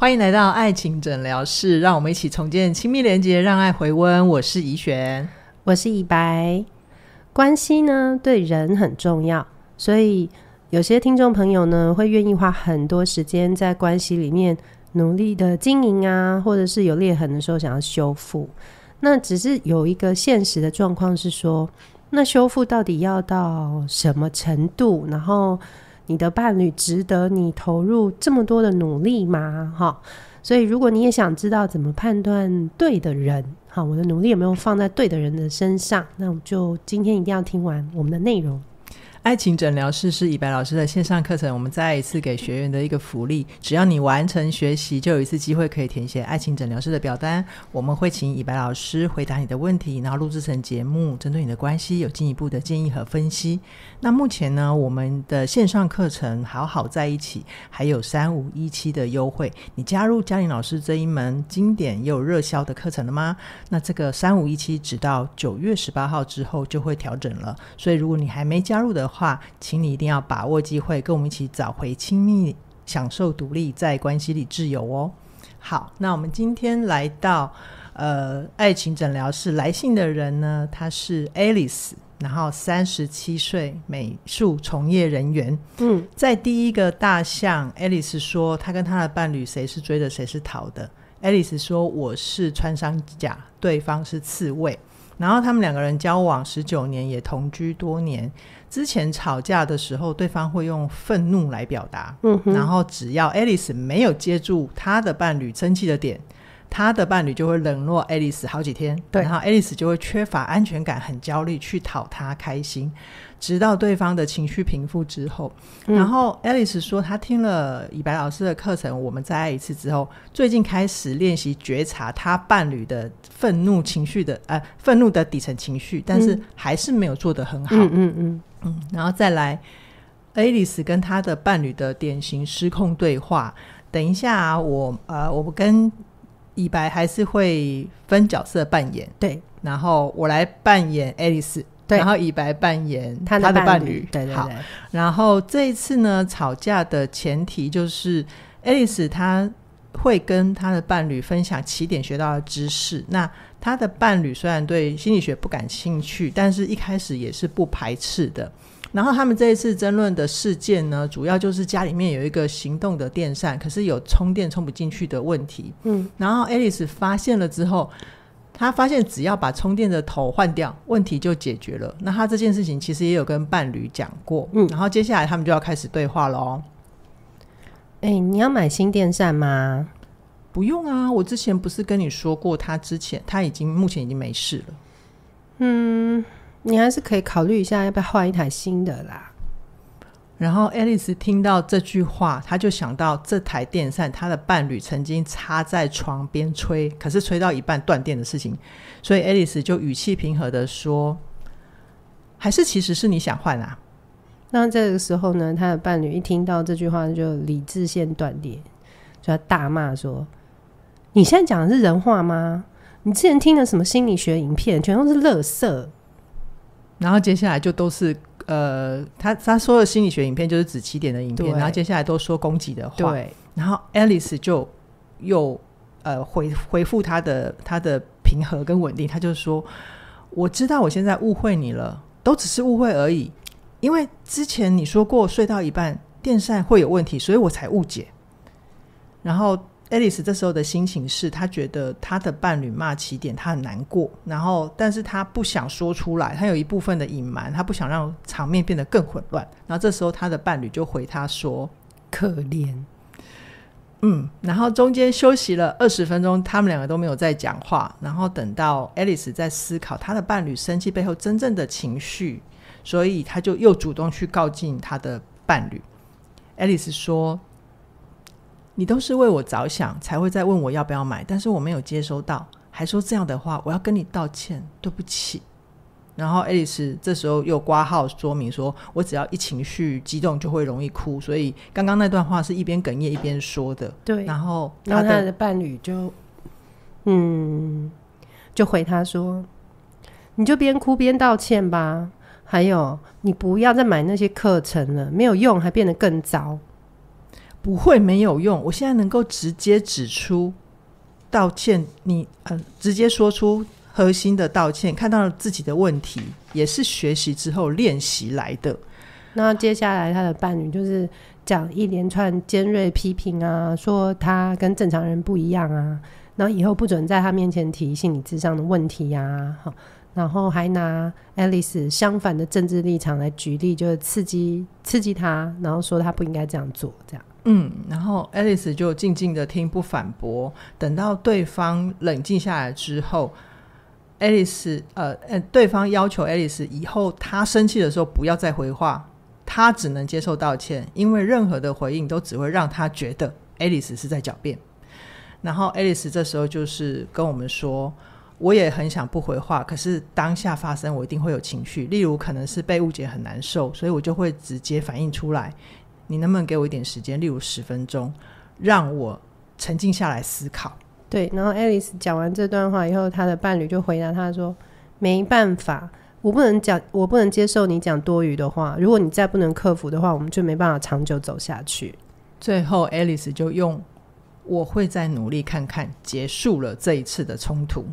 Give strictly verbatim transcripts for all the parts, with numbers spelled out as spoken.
欢迎来到爱情诊疗室，让我们一起重建亲密连结，让爱回温。我是怡璇，我是怡白。关系呢对人很重要，所以有些听众朋友呢会愿意花很多时间在关系里面努力的经营啊，或者是有裂痕的时候想要修复。那只是有一个现实的状况是说，那修复到底要到什么程度，然后你的伴侣值得你投入这么多的努力吗？哦、所以如果你也想知道怎么判断对的人，好，我的努力有没有放在对的人的身上，那我就今天一定要听完我们的内容。爱情诊疗室是以白老师的线上课程，我们再一次给学员的一个福利，只要你完成学习，就有一次机会可以填写爱情诊疗室的表单，我们会请以白老师回答你的问题，然后录制成节目，针对你的关系有进一步的建议和分析。那目前呢，我们的线上课程好好在一起还有三五一七的优惠，你加入嘉玲老师这一门经典又热销的课程了吗？那这个三五一七直到九月十八号之后就会调整了，所以如果你还没加入的话，请你一定要把握机会，跟我们一起找回亲密，享受独立，在关系里自由哦。好，那我们今天来到呃爱情诊疗室，来信的人呢，她是 Alice， 然后三十七岁，美术从业人员。嗯，在第一个大项 Alice 说她跟她的伴侣谁是追的谁是逃的， Alice 说我是穿山甲，对方是刺猬，然后他们两个人交往十九年，也同居多年。之前吵架的时候，对方会用愤怒来表达、嗯、然后只要 Alice 没有接住她的伴侣生气的点，她的伴侣就会冷落 Alice 好几天，对，然后 Alice 就会缺乏安全感，很焦虑，去讨她开心，直到对方的情绪平复之后、嗯、然后 Alice 说她听了以白老师的课程我们再爱一次之后，最近开始练习觉察她伴侣的愤怒情绪的呃愤怒的底层情绪，但是还是没有做得很好。嗯嗯嗯嗯，然后再来 Alice 跟她的伴侣的典型失控对话。等一下、啊、我呃，我跟以白还是会分角色扮演，对，然后我来扮演 Alice， 对，然后以白扮演她的伴侣，对对对。好，然后这一次呢，吵架的前提就是 Alice 她会跟她的伴侣分享起点学到的知识，那她的伴侣虽然对心理学不感兴趣，但是一开始也是不排斥的。然后他们这一次争论的事件呢，主要就是家里面有一个行动的电扇，可是有充电充不进去的问题。嗯，然后 Alice 发现了之后，她发现只要把充电的头换掉，问题就解决了。那她这件事情其实也有跟伴侣讲过。嗯，然后接下来他们就要开始对话咯。哎、欸，你要买新电扇吗？不用啊，我之前不是跟你说过，他之前他已经目前已经没事了。嗯，你还是可以考虑一下要不要换一台新的啦。然后 Alice 听到这句话，她就想到这台电扇她的伴侣曾经插在床边吹，可是吹到一半断电的事情，所以 Alice 就语气平和的说，还是其实是你想换啊。那这个时候呢，他的伴侣一听到这句话就理智线断裂，就他大骂说，你现在讲的是人话吗？你之前听的什么心理学影片全都是垃圾。然后接下来就都是呃，他他说的心理学影片就是指起点的影片，然后接下来都说攻击的话。对，然后 Alice 就又呃回回复他的他的平和跟稳定，他就说，我知道我现在误会你了，都只是误会而已，因为之前你说过睡到一半电扇会有问题，所以我才误解。然后 Alice 这时候的心情是，她觉得她的伴侣骂起点，她很难过，然后但是她不想说出来，她有一部分的隐瞒，她不想让场面变得更混乱。然后这时候她的伴侣就回她说，可怜。嗯，然后中间休息了二十分钟，他们两个都没有再讲话。然后等到 Alice 在思考她的伴侣生气背后真正的情绪，所以他就又主动去告进他的伴侣。 Alice 说，你都是为我着想才会再问我要不要买，但是我没有接收到，还说这样的话，我要跟你道歉，对不起。然后 Alice 这时候又括号说明说，我只要一情绪激动就会容易哭，所以刚刚那段话是一边哽咽一边说的。对，然后他的, 他的伴侣就嗯就回他说，你就边哭边道歉吧，还有你不要再买那些课程了，没有用，还变得更糟。不会没有用。我现在能够直接指出道歉，你呃直接说出核心的道歉，看到了自己的问题，也是学习之后练习来的。那接下来他的伴侣就是讲一连串尖锐批评啊，说他跟正常人不一样啊，然后以后不准在他面前提心理智商的问题啊，好，然后还拿 Alice 相反的政治立场来举例，就是刺激刺激他，然后说他不应该这样做，这样。嗯，然后 Alice 就静静的听，不反驳。等到对方冷静下来之后 ，Alice 呃，对方要求 Alice 以后他生气的时候不要再回话，他只能接受道歉，因为任何的回应都只会让他觉得 Alice 是在狡辩。然后 Alice 这时候就是跟我们说，我也很想不回话，可是当下发生我一定会有情绪，例如可能是被误解很难受，所以我就会直接反应出来，你能不能给我一点时间，例如十分钟让我沉静下来思考。对，然后 Alice 讲完这段话以后，她的伴侣就回答她说，没办法，我不能讲，我不能接受你讲多余的话，如果你再不能克服的话，我们就没办法长久走下去。最后 Alice 就用我会再努力看看结束了这一次的冲突。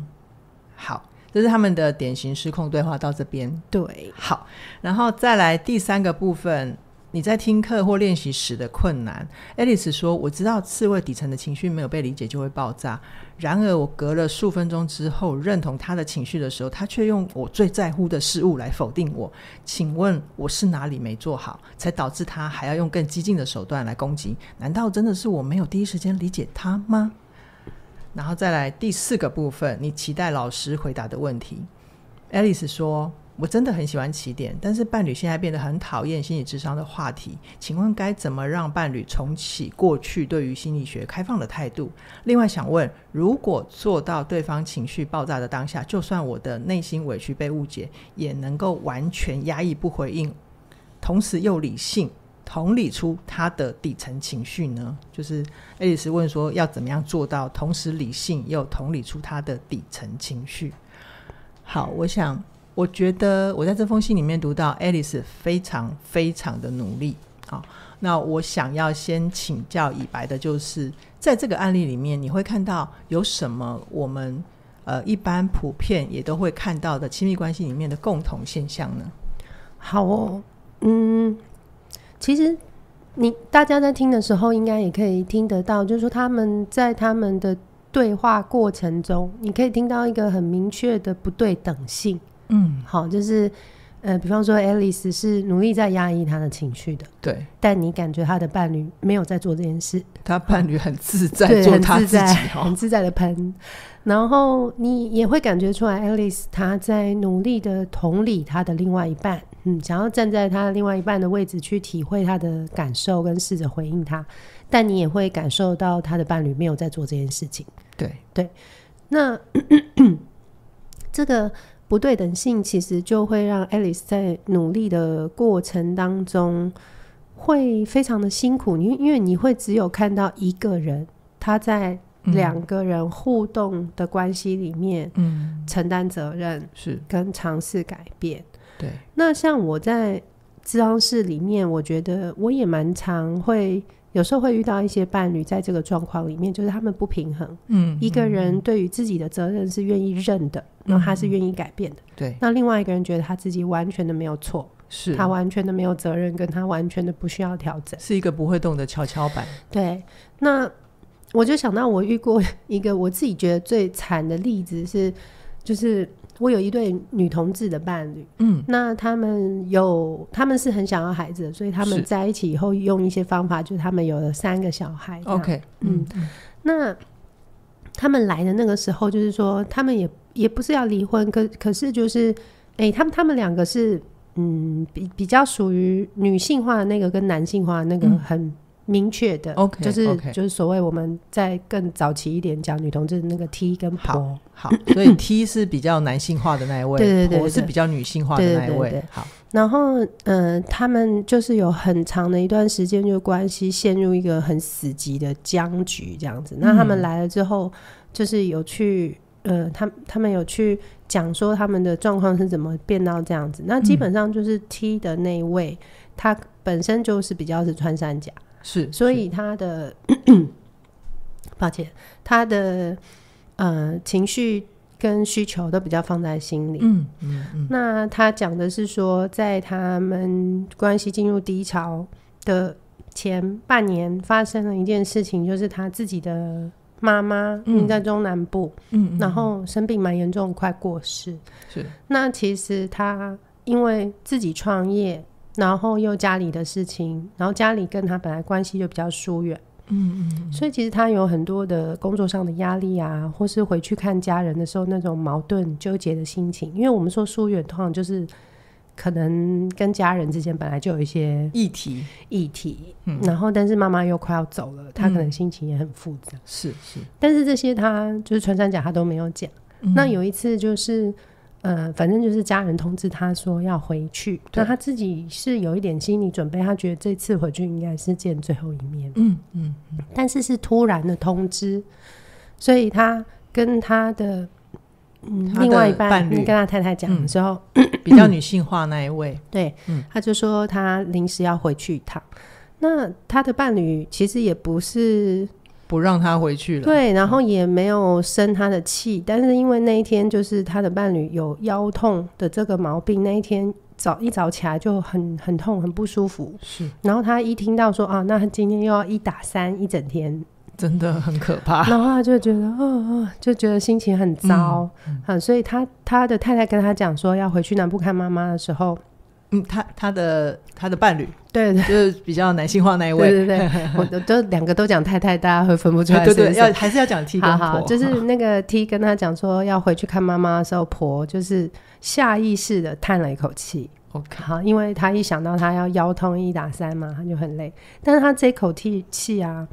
好，这是他们的典型失控对话到这边。对，好，然后再来第三个部分，你在听课或练习时的困难。 Alice 说，我知道刺猬底层的情绪没有被理解就会爆炸，然而我隔了数分钟之后认同他的情绪的时候，他却用我最在乎的事物来否定我，请问我是哪里没做好，才导致他还要用更激进的手段来攻击？难道真的是我没有第一时间理解他吗？然后再来第四个部分，你期待老师回答的问题。 Alice 说，我真的很喜欢起点，但是伴侣现在变得很讨厌心理智商的话题，请问该怎么让伴侣重启过去对于心理学开放的态度？另外想问，如果做到对方情绪爆炸的当下，就算我的内心委屈被误解，也能够完全压抑不回应，同时又理性同理出他的底层情绪呢？就是爱丽丝问说，要怎么样做到同时理性又同理出他的底层情绪。好，我想我觉得我在这封信里面读到爱丽丝非常非常的努力。好，那我想要先请教以白的就是在这个案例里面，你会看到有什么我们呃一般普遍也都会看到的亲密关系里面的共同现象呢？好哦，嗯其实你大家在听的时候应该也可以听得到，就是说他们在他们的对话过程中，你可以听到一个很明确的不对等性。嗯，好，就是呃，比方说 Alice 是努力在压抑她的情绪的，对，但你感觉她的伴侣没有在做这件事，她伴侣很自在做她自己，很自在，很自在的喷，然后你也会感觉出来 Alice 她在努力的同理她的另外一半。嗯，想要站在他另外一半的位置去体会他的感受跟试着回应他，但你也会感受到他的伴侣没有在做这件事情。对对，那这个不对等性其实就会让 Alice 在努力的过程当中会非常的辛苦，因为你会只有看到一个人他在两个人互动的关系里面、嗯、承担责任是跟尝试改变。对，那像我在諮商室里面，我觉得我也蛮常会有时候会遇到一些伴侣在这个状况里面，就是他们不平衡。嗯，一个人对于自己的责任是愿意认的、嗯、然后他是愿意改变的。对，那另外一个人觉得他自己完全的没有错，是他完全的没有责任，跟他完全的不需要调整，是一个不会动的跷跷板。对，那我就想到我遇过一个我自己觉得最惨的例子是，就是我有一对女同志的伴侣，嗯，那他们有他们是很想要孩子的，所以他们在一起以后用一些方法，就是他们有了三个小孩。 OK， 嗯，嗯，那他们来的那个时候，就是说他们也也不是要离婚，可可是就是，哎、欸，他们他们两个是嗯比比较属于女性化的那个跟男性化的那个很。嗯，明确的 okay, 就是、okay. 就是所谓我们在更早期一点讲女同志那个 T 跟婆。 好, 好，所以 T 是比较男性化的那一位，对对 对, 对, 对，婆是比较女性化的那一位。对对对对，好，然后呃，他们就是有很长的一段时间就关系陷入一个很死寂的僵局这样子。那他们来了之后就是有去呃，他他们有去讲说他们的状况是怎么变到这样子。那基本上就是 T 的那一位、嗯、他本身就是比较是穿山甲，是，所以他的抱歉，他的呃情绪跟需求都比较放在心里。嗯嗯嗯。那他讲的是说，在他们关系进入低潮的前半年，发生了一件事情，就是他自己的妈妈因在中南部，嗯，然后生病蛮严重，快过世。是。那其实他因为自己创业，然后又家里的事情，然后家里跟他本来关系就比较疏远。嗯嗯，所以其实他有很多的工作上的压力啊，或是回去看家人的时候那种矛盾纠结的心情。因为我们说疏远通常就是可能跟家人之间本来就有一些议题议题、嗯、然后但是妈妈又快要走了，他可能心情也很复杂、嗯、是是，但是这些他就是穿山甲他都没有讲、嗯、那有一次就是呃，反正就是家人通知他说要回去，那他自己是有一点心理准备，他觉得这次回去应该是见最后一面。嗯嗯，但是是突然的通知，所以他跟他的嗯他的另外一半跟他太太讲的时候、嗯、比较女性化那一位对、嗯、他就说他临时要回去一趟，那他的伴侣其实也不是不让他回去了，对，然后也没有生他的气、嗯、但是因为那一天就是他的伴侣有腰痛的这个毛病，那一天早一早起来就很很痛很不舒服，是，然后他一听到说啊那今天又要一打三一整天，真的很可怕，然后他就觉得、哦哦、就觉得心情很糟、嗯嗯啊、所以他他的太太跟他讲说要回去南部看妈妈的时候，嗯，他他的他的伴侣，对 对, 對，就是比较男性化那一位，对对对，我都两个都讲太太，大家会分不出来是不是，对 对, 對，要还是要讲 T 跟婆。好好，就是那个 T 跟他讲说要回去看妈妈的时候，婆就是下意识的叹了一口气， OK， 好，因为他一想到他要腰痛一打三嘛，他就很累，但是他这口气啊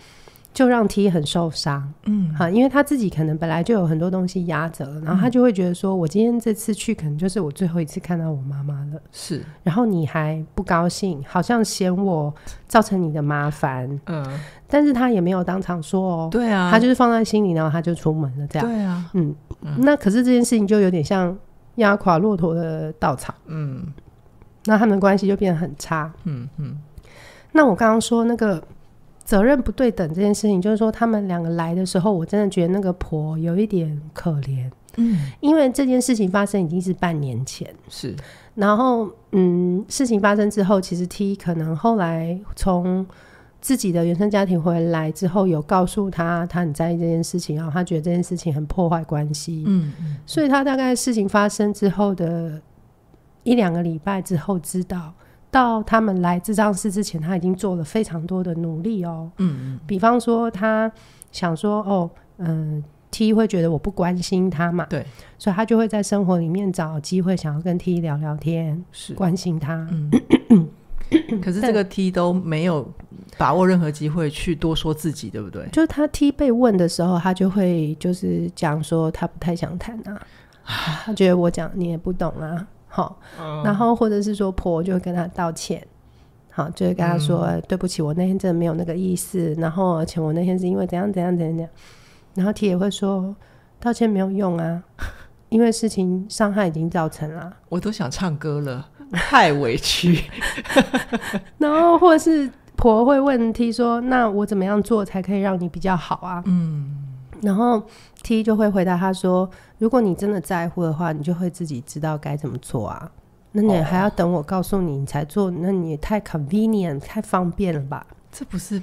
就让 T 很受伤，嗯，好，因为他自己可能本来就有很多东西压着了，然后他就会觉得说、嗯、我今天这次去可能就是我最后一次看到我妈妈了，是，然后你还不高兴，好像嫌我造成你的麻烦，嗯，但是他也没有当场说哦，对啊，他就是放在心里，然后他就出门了这样，对啊， 嗯, 嗯，那可是这件事情就有点像压垮骆驼的稻草，嗯，那他们的关系就变得很差，嗯嗯，那我刚刚说那个责任不对等这件事情，就是说他们两个来的时候，我真的觉得那个婆有一点可怜，嗯，因为这件事情发生已经是半年前，是，然后嗯，事情发生之后，其实 T 可能后来从自己的原生家庭回来之后，有告诉他他很在意这件事情，然后他觉得这件事情很破坏关系，嗯嗯，所以他大概事情发生之后的一两个礼拜之后知道。到他们来智障室之前，他已经做了非常多的努力哦。嗯，比方说他想说，哦，嗯、呃、，T 会觉得我不关心他嘛，对，所以他就会在生活里面找机会想要跟 T 聊聊天，是关心他。嗯可是这个 T 都没有把握任何机会去多说自己，对不对？就是他 T 被问的时候，他就会就是讲说他不太想谈啊，他觉得我讲你也不懂啊。好、嗯，然后或者是说婆就会跟他道歉，好，就会跟他说、嗯、对不起，我那天真的没有那个意思，然后而且我那天是因为怎样怎样怎样怎样，然后 T 也会说道歉没有用啊，因为事情伤害已经造成了，我都想唱歌了，太委屈然后或是婆会问 T 说那我怎么样做才可以让你比较好啊，嗯，然后 T 就会回答他说如果你真的在乎的话你就会自己知道该怎么做啊，那你还要等我告诉你你才做，那你也太 convenient 太方便了吧，这不是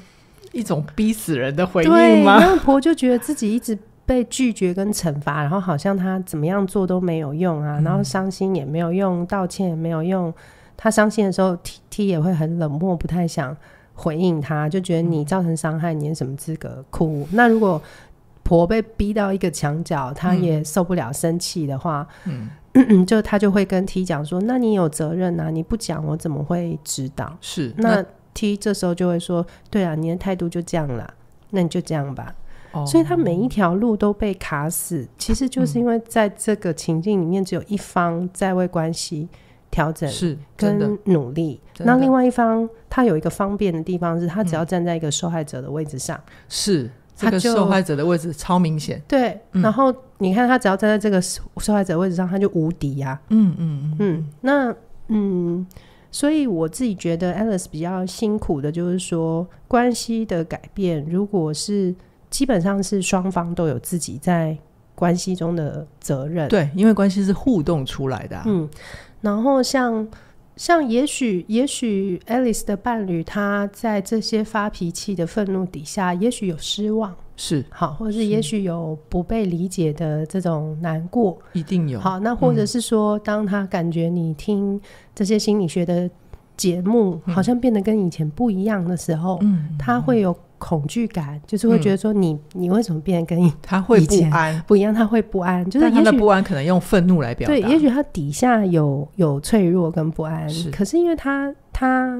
一种逼死人的回应吗？对，那婆就觉得自己一直被拒绝跟惩罚，然后好像他怎么样做都没有用啊、嗯、然后伤心也没有用，道歉也没有用，他伤心的时候 T, T 也会很冷漠，不太想回应他，就觉得你造成伤害你有什么资格哭，那如果婆被逼到一个墙角他也受不了生气的话、嗯嗯、就他就会跟 T 讲说那你有责任啊，你不讲我怎么会知道，是， 那, 那 T 这时候就会说对啊你的态度就这样啦，那你就这样吧、哦、所以他每一条路都被卡死，其实就是因为在这个情境里面只有一方在为关系调整跟努力，那另外一方他有一个方便的地方是他只要站在一个受害者的位置上、嗯、是，这个受害者的位置超明显，对、嗯、然后你看他只要站在这个受害者位置上他就无敌啊，嗯嗯嗯，那嗯，所以我自己觉得 Alice 比较辛苦的就是说，关系的改变如果是基本上是双方都有自己在关系中的责任，对，因为关系是互动出来的、啊、嗯，然后像像也许也许 Alice 的伴侣他在这些发脾气的愤怒底下也许有失望，是好，或者是也许有不被理解的这种难过，一定有，好，那或者是说、嗯、当他感觉你听这些心理学的节目、嗯、好像变得跟以前不一样的时候、嗯、他会有恐惧感，就是会觉得说你、嗯、你为什么变得跟以前他会不安不一样，他会不安，就是但他的不安可能用愤怒来表达，对，也许他底下有有脆弱跟不安，是可是因为他他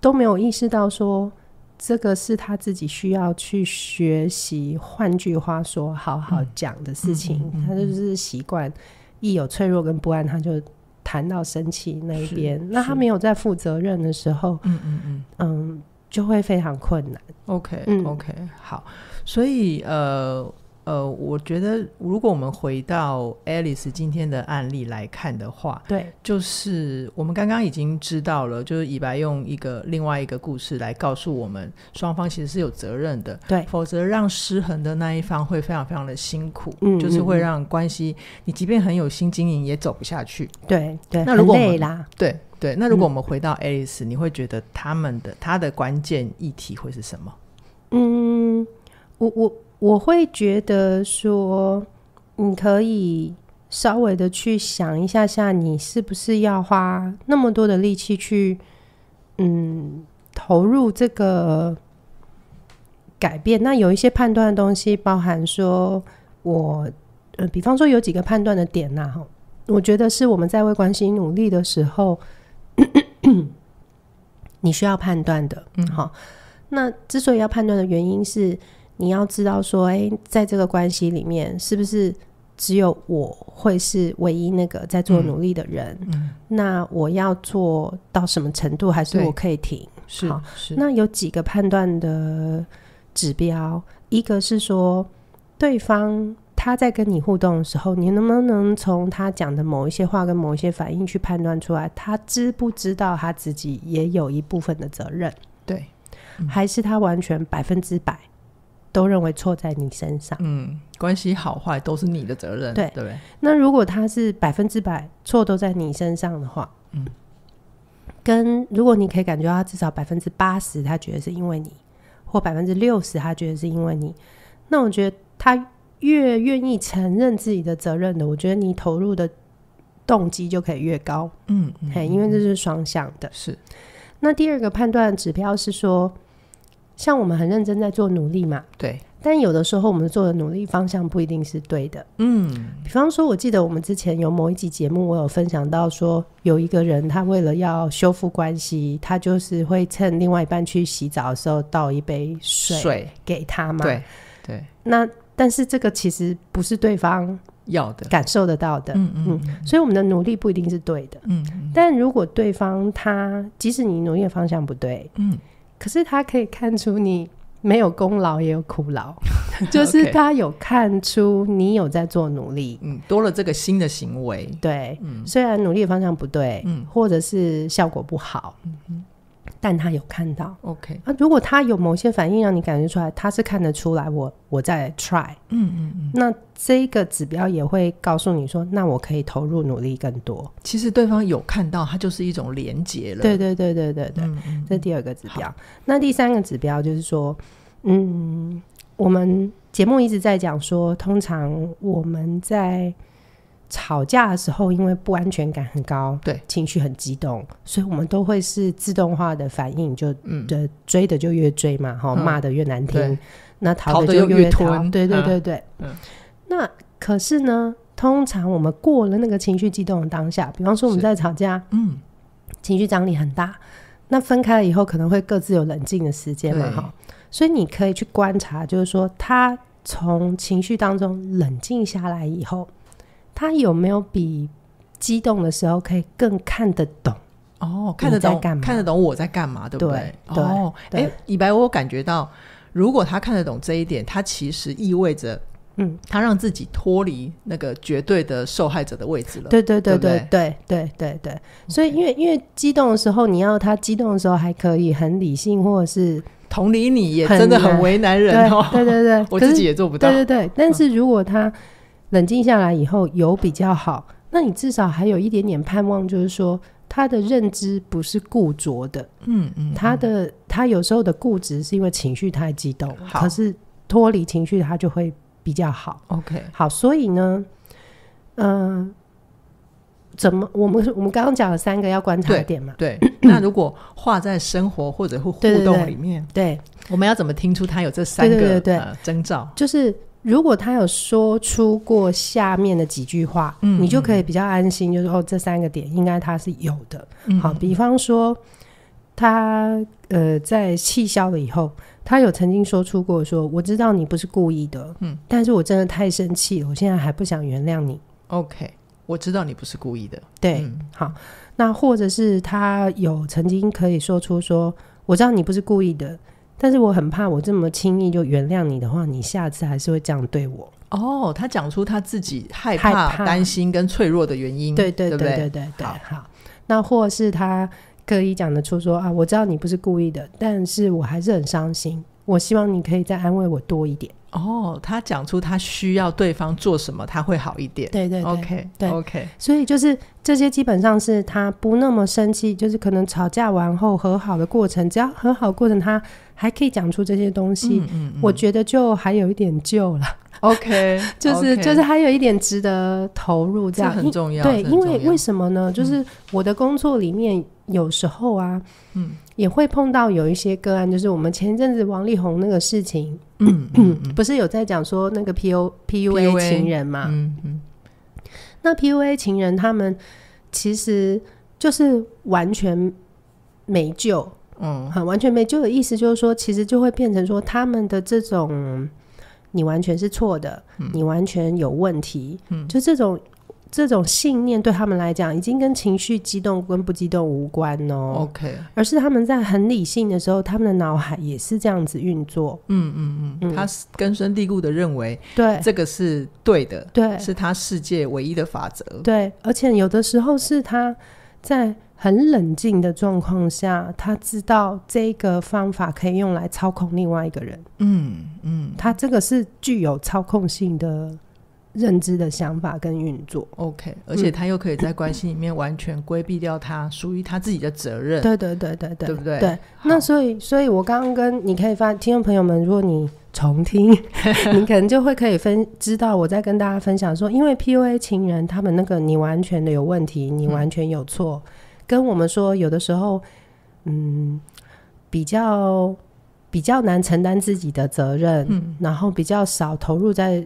都没有意识到说这个是他自己需要去学习，换句话说好好讲的事情、嗯嗯嗯嗯、他就是习惯一有脆弱跟不安他就谈到生气那一边，那他没有在负责任的时候嗯嗯嗯嗯就会非常困难。 OK、嗯、OK 好，所以呃呃，我觉得如果我们回到 Alice 今天的案例来看的话，对，就是我们刚刚已经知道了，就是以白用一个另外一个故事来告诉我们双方其实是有责任的，对，否则让失衡的那一方会非常非常的辛苦，嗯嗯嗯，就是会让关系你即便很有心经营也走不下去，对对，那如果我们很累啦，对对，那如果我们回到 Alice、嗯、你会觉得他们的他的关键议题会是什么？嗯，我我我会觉得说你可以稍微的去想一下下你是不是要花那么多的力气去嗯投入这个改变。那有一些判断的东西包含说我、呃、比方说有几个判断的点啦、啊，我觉得是我们在为关系努力的时候你需要判断的、嗯、好，那之所以要判断的原因是你要知道说、欸、在这个关系里面是不是只有我会是唯一那个在做努力的人、嗯嗯、那我要做到什么程度还是我可以停，好，是是，那有几个判断的指标，一个是说对方他在跟你互动的时候，你能不能从他讲的某一些话跟某一些反应去判断出来他知不知道他自己也有一部分的责任，对、嗯、还是他完全百分之百都认为错在你身上，嗯，关系好坏都是你的责任， 对, 对，那如果他是百分之百错都在你身上的话，嗯，跟如果你可以感觉到他至少百分之八十他觉得是因为你，或百分之六十他觉得是因为你，那我觉得他越愿意承认自己的责任的，我觉得你投入的动机就可以越高， 嗯, 嗯，因为这是双向的，是。那第二个判断指标是说像我们很认真在做努力嘛，对，但有的时候我们做的努力方向不一定是对的，嗯，比方说我记得我们之前有某一集节目我有分享到说有一个人他为了要修复关系，他就是会趁另外一半去洗澡的时候倒一杯水给他嘛，对对，那但是这个其实不是对方要的感受得到 的, 的、嗯嗯嗯、所以我们的努力不一定是对的、嗯嗯、但如果对方他即使你努力的方向不对、嗯、可是他可以看出你没有功劳也有苦劳就是他有看出你有在做努力、嗯、多了这个新的行为，对、嗯、虽然努力的方向不对、嗯、或者是效果不好、嗯，但他有看到 OK、啊、如果他有某些反应让你感觉出来他是看得出来我我在 try 嗯嗯嗯，那这个指标也会告诉你说那我可以投入努力更多，其实对方有看到他就是一种连结了，对对对对对对，嗯嗯嗯，这第二个指标。那第三个指标就是说嗯，我们节目一直在讲说通常我们在吵架的时候因为不安全感很高，对，情绪很激动，所以我们都会是自动化的反应，就、嗯、就追的就越追嘛，骂、嗯、的越难听，那逃的就越 逃, 逃, 就越逃，对对对对、嗯、那可是呢通常我们过了那个情绪激动的当下，比方说我们在吵架、嗯、情绪张力很大，那分开了以后可能会各自有冷静的时间嘛，所以你可以去观察就是说他从情绪当中冷静下来以后他有没有比激动的时候可以更看得懂，哦，看得懂看得懂我在干嘛，对不对？对哦，哎，以白我感觉到如果他看得懂这一点，他其实意味着嗯，他让自己脱离那个绝对的受害者的位置了。对对对对对对对对。所以因为因为激动的时候，你要他激动的时候还可以很理性，或者是同理你也真的很为难人哦。对对对，我自己也做不到。对对对，但是如果他冷静下来以后有比较好，那你至少还有一点点盼望，就是说他的认知不是固着的。嗯嗯，他的他有时候的固执是因为情绪太激动，可是脱离情绪他就会比较好。 OK， 好，所以呢呃怎么我们我们刚刚讲了三个要观察点嘛。 对， 对那如果画在生活或者互动里面， 对， 对， 对， 对，我们要怎么听出他有这三个？对对对对、呃、征兆，就是如果他有说出过下面的几句话，嗯、你就可以比较安心，就是哦，这三个点应该他是有的。嗯、好，比方说他呃在气消了以后，他有曾经说出过说，我知道你不是故意的，嗯，但是我真的太生气了，我现在还不想原谅你。 OK， 我知道你不是故意的。对、嗯、好，那或者是他有曾经可以说出说，我知道你不是故意的，但是我很怕我这么轻易就原谅你的话，你下次还是会这样对我。哦，他讲出他自己害怕、担心跟脆弱的原因。对对对对对对对。好，好，那或是他可以讲得出说啊，我知道你不是故意的，但是我还是很伤心，我希望你可以再安慰我多一点。哦，他讲出他需要对方做什么他会好一点。对对对 OK， 对 OK， 所以就是这些基本上是他不那么生气，就是可能吵架完后和好的过程，只要和好过程他还可以讲出这些东西，嗯嗯嗯，我觉得就还有一点救了。OK， 就是、okay. 就是还有一点值得投入，这样这很重要。对，因为为什么呢？就是我的工作里面有时候啊，嗯，也会碰到有一些个案，就是我们前一阵子王力宏那个事情，嗯嗯嗯，不是有在讲说那个 P U A 情人嘛？嗯嗯，那 P U A 情人他们其实就是完全没救，嗯，完全没救的意思就是说，其实就会变成说他们的这种。你完全是错的、嗯、你完全有问题、嗯、就这种这种信念对他们来讲已经跟情绪激动跟不激动无关哦。 OK， 而是他们在很理性的时候他们的脑海也是这样子运作。嗯嗯嗯，他根深蒂固的认为对这个是对的，对，是他世界唯一的法则。对，而且有的时候是他在很冷静的状况下，他知道这个方法可以用来操控另外一个人。嗯嗯，他这个是具有操控性的认知的想法跟运作。 OK， 而且他又可以在关系里面完全规避掉他属于他自己的责任。对对对对对，对不对？对。那所以所以我刚刚跟你可以发听众朋友们，如果你重听你可能就会可以分知道我在跟大家分享说，因为 P U A 情人他们那个你完全的有问题，你完全有错、嗯，跟我们说有的时候嗯比较比较难承担自己的责任、嗯、然后比较少投入在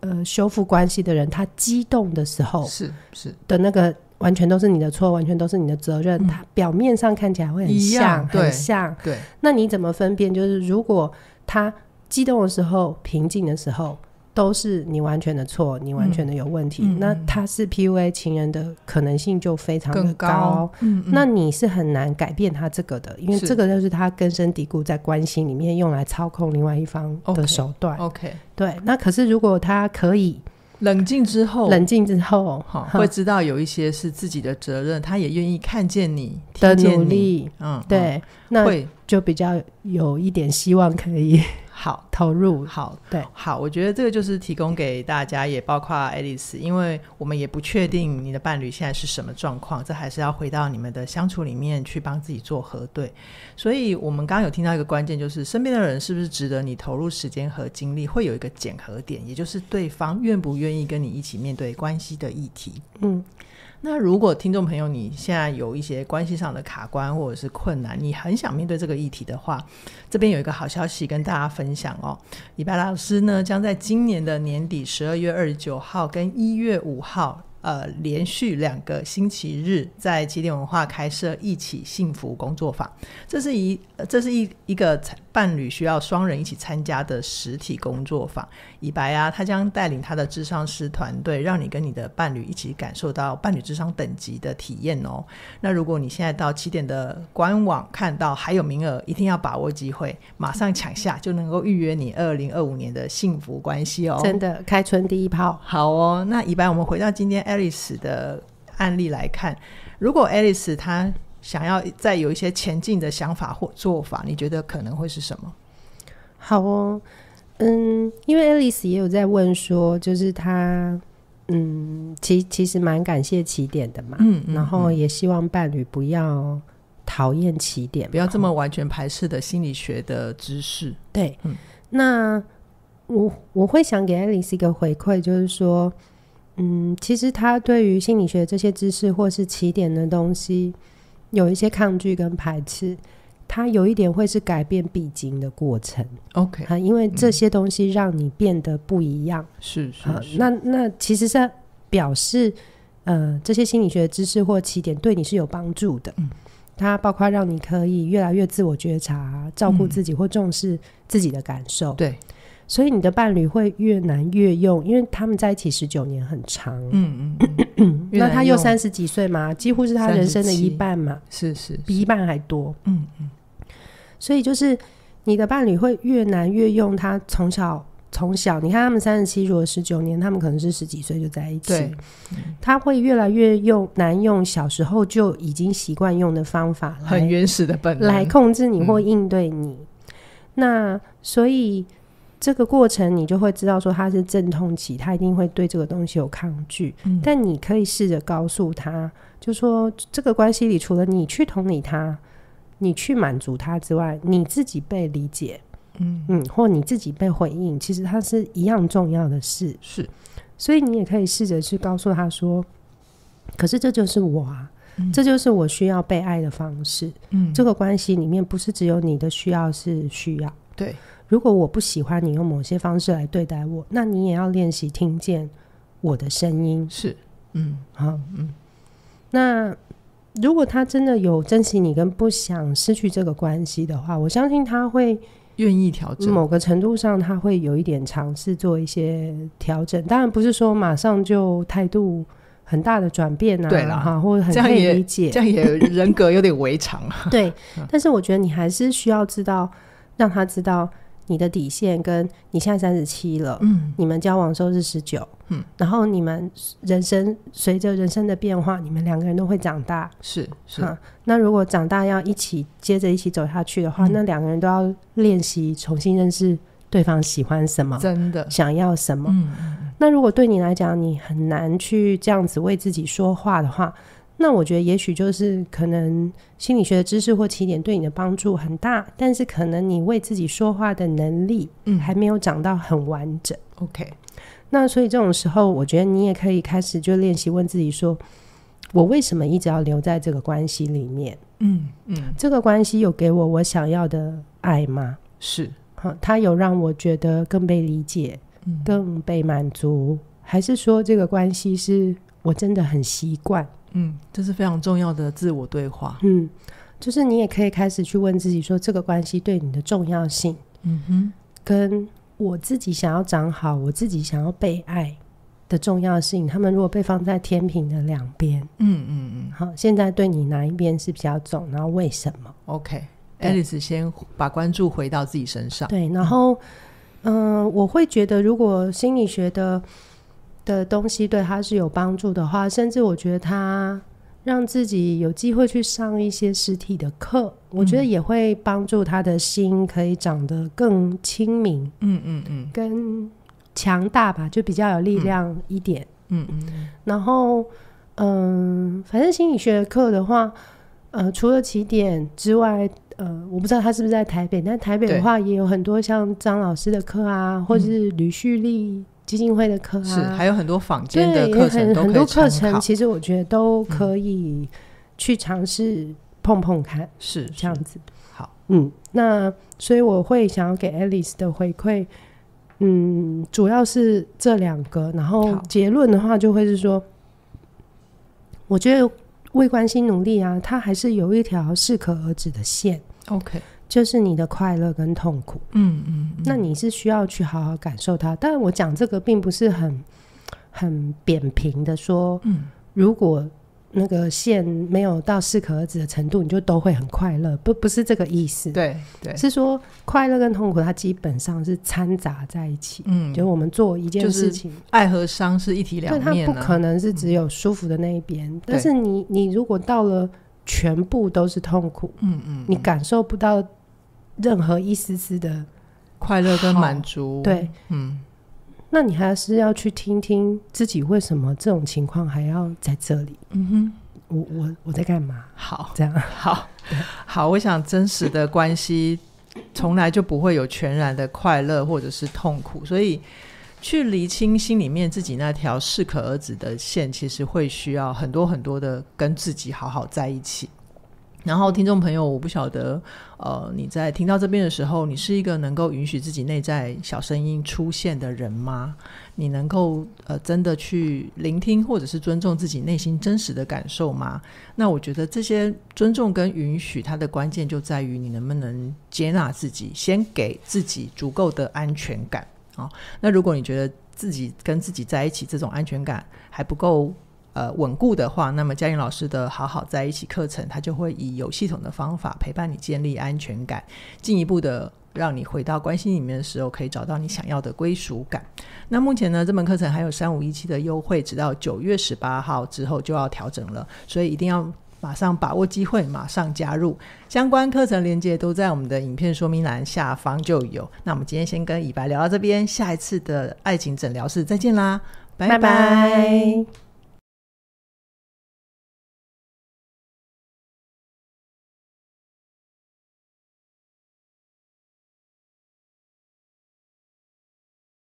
呃修复关系的人，他激动的时候是是的那个完全都是你的错，完全都是你的责任、嗯、他表面上看起来会很像很像。对，那你怎么分辨？就是如果他激动的时候平静的时候都是你完全的错，你完全的有问题、嗯、那他是 P U A 情人的可能性就非常的高，高、嗯嗯、那你是很难改变他这个的，因为这个就是他根深蒂固在关系里面用来操控另外一方的手段。 OK， okay， 对。那可是如果他可以冷静之后，冷静之后、哦、会知道有一些是自己的责任，他也愿意看见你的努力。嗯，对，嗯，那就比较有一点希望可以好投入。好，对，好，我觉得这个就是提供给大家，也包括 Alice， 因为我们也不确定你的伴侣现在是什么状况，这还是要回到你们的相处里面去帮自己做核对。所以我们刚刚有听到一个关键，就是身边的人是不是值得你投入时间和精力，会有一个检核点，也就是对方愿不愿意跟你一起面对关系的议题。嗯，那如果听众朋友你现在有一些关系上的卡关或者是困难，你很想面对这个议题的话，这边有一个好消息跟大家分享哦。李白老师呢将在今年的年底十二月二十九号跟一月五号呃，连续两个星期日在起点文化开设一起幸福工作坊。这是一这是一一个伴侣需要双人一起参加的实体工作坊。以白啊，他将带领他的諮商师团队，让你跟你的伴侣一起感受到伴侣諮商等级的体验哦。那如果你现在到起点的官网看到还有名额，一定要把握机会，马上抢下，就能够预约你二零二五年的幸福关系哦。真的，开春第一炮。好哦，那以白，我们回到今天 Alice 的案例来看，如果 Alice 她想要再有一些前进的想法或做法，你觉得可能会是什么？好哦，嗯，因为 Alice 也有在问说，就是她嗯，其其实蛮感谢起点的嘛，嗯嗯、然后也希望伴侣不要讨厌起点，不要这么完全排斥的心理学的知识。对，嗯、那我我会想给 Alice 一个回馈，就是说，嗯，其实她对于心理学这些知识或是起点的东西，有一些抗拒跟排斥，它有一点会是改变必经的过程。 OK、啊、因为这些东西让你变得不一样、嗯啊、是是是。那那其实是表示呃，这些心理学知识或起点对你是有帮助的、嗯、它包括让你可以越来越自我觉察，照顾自己或重视自己的感受、嗯、对，所以你的伴侣会越难越用，因为他们在一起十九年很长，嗯嗯，那他又三十几岁嘛，几乎是他人生的一半嘛，是是，比一半还多，嗯嗯。所以就是你的伴侣会越难越用，他从小从小，你看他们三十七，如果十九年，他们可能是十几岁就在一起，对，他会越来越用难用小时候就已经习惯用的方法，很原始的本能来控制你或应对你。嗯、那所以，这个过程你就会知道说他是阵痛期，他一定会对这个东西有抗拒、嗯、但你可以试着告诉他，就说这个关系里除了你去同理他，你去满足他之外，你自己被理解 嗯, 嗯，或你自己被回应，其实它是一样重要的事。是，所以你也可以试着去告诉他说，可是这就是我啊、嗯、这就是我需要被爱的方式、嗯、这个关系里面不是只有你的需要是需要，对，如果我不喜欢你用某些方式来对待我，那你也要练习听见我的声音。是，嗯，好，嗯。那如果他真的有珍惜你跟不想失去这个关系的话，我相信他会愿意调整，某个程度上他会有一点尝试做一些调整，当然不是说马上就态度很大的转变啊，对啦、啊、或者很可以理解，这样 也, 这样也人格有点违常对，但是我觉得你还是需要知道，让他知道你的底线，跟你现在三十七了、嗯、你们交往的时候是十九、嗯、然后你们人生随着人生的变化，你们两个人都会长大，是是、啊。那如果长大要一起接着一起走下去的话、嗯、那两个人都要练习重新认识对方喜欢什么，真的想要什么、嗯、那如果对你来讲你很难去这样子为自己说话的话，那我觉得也许就是可能心理学的知识或起点对你的帮助很大，但是可能你为自己说话的能力还没有长到很完整、嗯、OK， 那所以这种时候我觉得你也可以开始就练习问自己说，我为什么一直要留在这个关系里面，嗯嗯，这个关系有给我我想要的爱吗？是、嗯、它有让我觉得更被理解、嗯、更被满足，还是说这个关系是我真的很习惯，嗯，这是非常重要的自我对话。嗯，就是你也可以开始去问自己说，这个关系对你的重要性，嗯哼，跟我自己想要长好，我自己想要被爱的重要性，他们如果被放在天平的两边，嗯嗯嗯，好，现在对你哪一边是比较重，然后为什么 ？OK， Alice 先把关注回到自己身上。对，然后，嗯、呃，我会觉得如果心理学的的东西对他是有帮助的话，甚至我觉得他让自己有机会去上一些实体的课、嗯、我觉得也会帮助他的心可以长得更清明，嗯嗯嗯，跟强大吧，就比较有力量一点，嗯嗯。然后嗯、呃，反正心理学课的话呃，除了起点之外呃，我不知道他是不是在台北，但台北的话也有很多像张老师的课啊，或是吕旭丽基金会的课啊，是，还有很多坊间的课程，很多课程其实我觉得都可以去尝试碰碰看，是、嗯、这样子。好，嗯，那所以我会想要给 Alice 的回馈，嗯，主要是这两个，然后结论的话就会是说，我觉得为关系努力啊，它还是有一条适可而止的线。 OK，就是你的快乐跟痛苦。嗯 嗯, 嗯，那你是需要去好好感受它。但我讲这个并不是很很扁平的说，嗯，如果那个线没有到适可而止的程度，你就都会很快乐，不不是这个意思。对对，是说快乐跟痛苦它基本上是掺杂在一起。嗯，就是我们做一件事情，就是爱和伤是一体两面、啊、它不可能是只有舒服的那一边、嗯、但是你你如果到了全部都是痛苦，嗯嗯，你感受不到任何一丝丝的快乐跟满足。对，嗯，那你还是要去听听自己为什么这种情况还要在这里。嗯哼，我我我在干嘛？好，这样好好，我想真实的关系从来就不会有全然的快乐或者是痛苦，所以去厘清心里面自己那条适可而止的线，其实会需要很多很多的跟自己好好在一起。然后听众朋友，我不晓得呃，你在听到这边的时候，你是一个能够允许自己内在小声音出现的人吗？你能够呃真的去聆听或者是尊重自己内心真实的感受吗？那我觉得这些尊重跟允许，它的关键就在于你能不能接纳自己，先给自己足够的安全感、哦、那如果你觉得自己跟自己在一起这种安全感还不够呃，稳固的话，那么嘉玲老师的好好在一起课程，它就会以有系统的方法陪伴你建立安全感，进一步的让你回到关系里面的时候可以找到你想要的归属感。那目前呢，这门课程还有三五一七的优惠，直到九月十八号之后就要调整了，所以一定要马上把握机会，马上加入。相关课程连结都在我们的影片说明栏下方就有。那我们今天先跟以白聊到这边，下一次的爱情诊疗室再见啦，拜拜。